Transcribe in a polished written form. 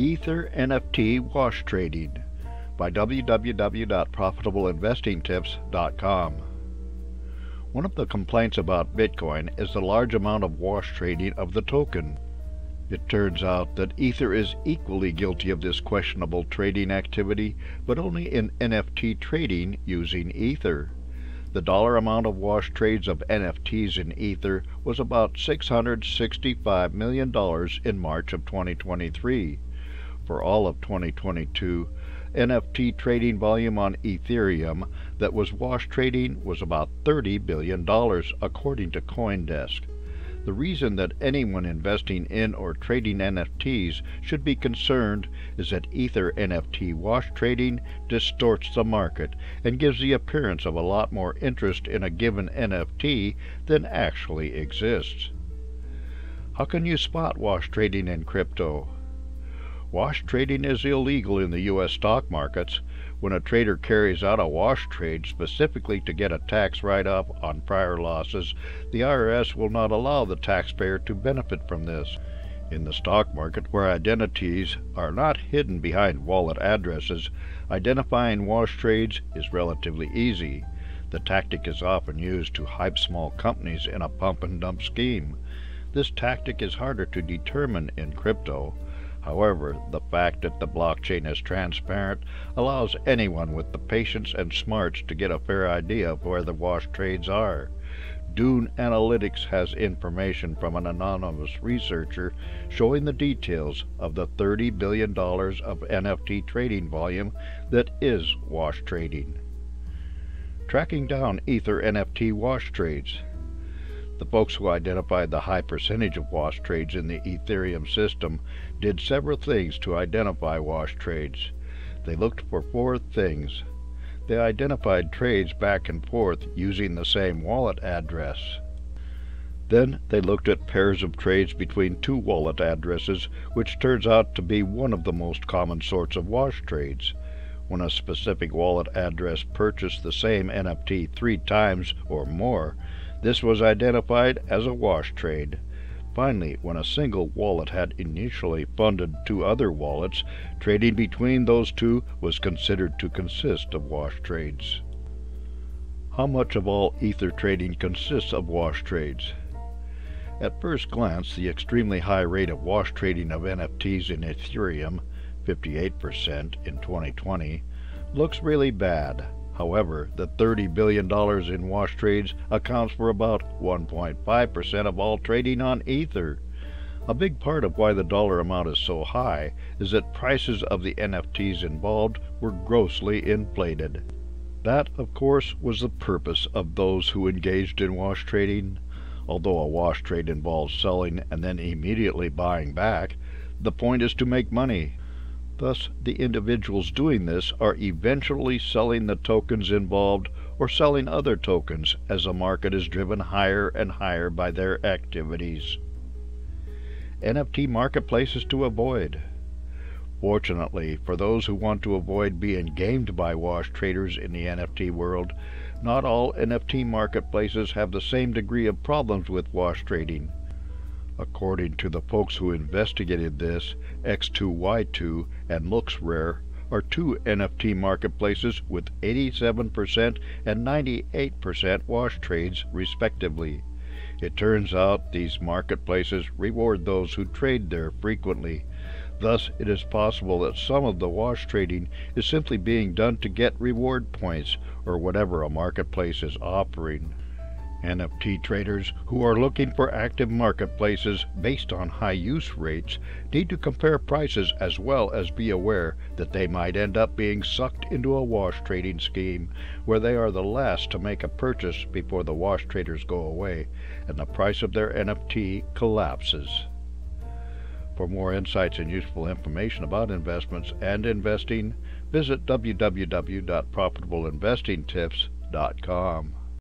Ether NFT Wash Trading by www.profitableinvestingtips.com. One of the complaints about Bitcoin is the large amount of wash trading of the token. It turns out that Ether is equally guilty of this questionable trading activity, but only in NFT trading using Ether. The dollar amount of wash trades of NFTs in Ether was about $665 million in March of 2023. For all of 2022, NFT trading volume on Ethereum that was wash trading was about $30 billion, according to CoinDesk. The reason that anyone investing in or trading NFTs should be concerned is that Ether NFT wash trading distorts the market and gives the appearance of a lot more interest in a given NFT than actually exists. How can you spot wash trading in crypto? Wash trading is illegal in the U.S. stock markets. When a trader carries out a wash trade specifically to get a tax write-off on prior losses, the IRS will not allow the taxpayer to benefit from this. In the stock market, where identities are not hidden behind wallet addresses, identifying wash trades is relatively easy. The tactic is often used to hype small companies in a pump and dump scheme. This tactic is harder to determine in crypto. However, the fact that the blockchain is transparent allows anyone with the patience and smarts to get a fair idea of where the wash trades are. Dune Analytics has information from an anonymous researcher showing the details of the $30 billion of NFT trading volume that is wash trading. Tracking down Ether NFT wash trades. The folks who identified the high percentage of wash trades in the Ethereum system did several things to identify wash trades. They looked for four things. They identified trades back and forth using the same wallet address. Then they looked at pairs of trades between two wallet addresses, which turns out to be one of the most common sorts of wash trades. When a specific wallet address purchased the same NFT 3 times or more, this was identified as a wash trade. Finally, when a single wallet had initially funded 2 other wallets, trading between those 2 was considered to consist of wash trades. How much of all Ether trading consists of wash trades? At first glance, the extremely high rate of wash trading of NFTs in Ethereum, 58% in 2020, looks really bad. However, the $30 billion in wash trades accounts for about 1.5% of all trading on Ether. A big part of why the dollar amount is so high is that prices of the NFTs involved were grossly inflated. That, of course, was the purpose of those who engaged in wash trading. Although a wash trade involves selling and then immediately buying back, the point is to make money. Thus, the individuals doing this are eventually selling the tokens involved or selling other tokens as the market is driven higher and higher by their activities. NFT marketplaces to avoid. Fortunately, for those who want to avoid being gamed by wash traders in the NFT world, not all NFT marketplaces have the same degree of problems with wash trading. According to the folks who investigated this, X2Y2 and LooksRare are 2 NFT marketplaces with 87% and 98% wash trades, respectively. It turns out these marketplaces reward those who trade there frequently. Thus, it is possible that some of the wash trading is simply being done to get reward points or whatever a marketplace is offering. NFT traders who are looking for active marketplaces based on high use rates need to compare prices as well as be aware that they might end up being sucked into a wash trading scheme where they are the last to make a purchase before the wash traders go away and the price of their NFT collapses. For more insights and useful information about investments and investing, visit www.profitableinvestingtips.com.